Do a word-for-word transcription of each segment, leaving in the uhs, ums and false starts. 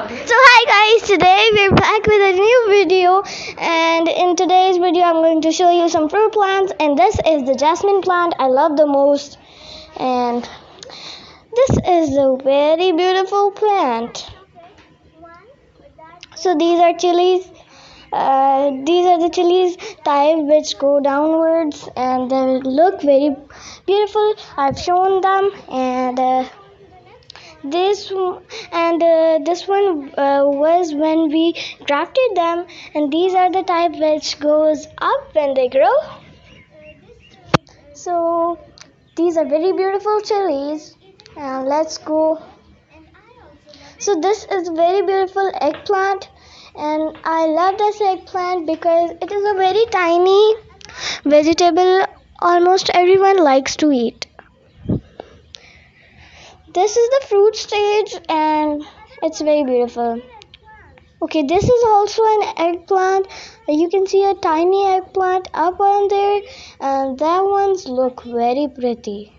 So hi guys, today we're back with a new video, and in today's video I'm going to show you some fruit plants, and this is the jasmine plant I love the most, and this is a very beautiful plant. So these are chilies. Uh, these are the chilies type which go downwards, and they look very beautiful. I've shown them, and uh, this and uh, this one uh, was when we grafted them, and these are the type which goes up when they grow. So these are very beautiful chilies, and let's go. So this is very beautiful eggplant, and I love this eggplant because it is a very tiny vegetable almost everyone likes to eat. This is the fruit stage, and it's very beautiful. Okay, this is also an eggplant. You can see a tiny eggplant up on there, and that ones look very pretty.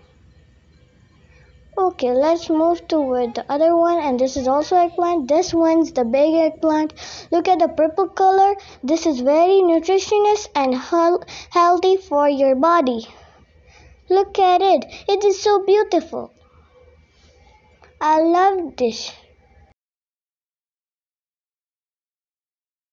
Okay, let's move toward the other one, and this is also eggplant. This one's the big eggplant. Look at the purple color. This is very nutritious and healthy for your body. Look at it. It is so beautiful. I love this.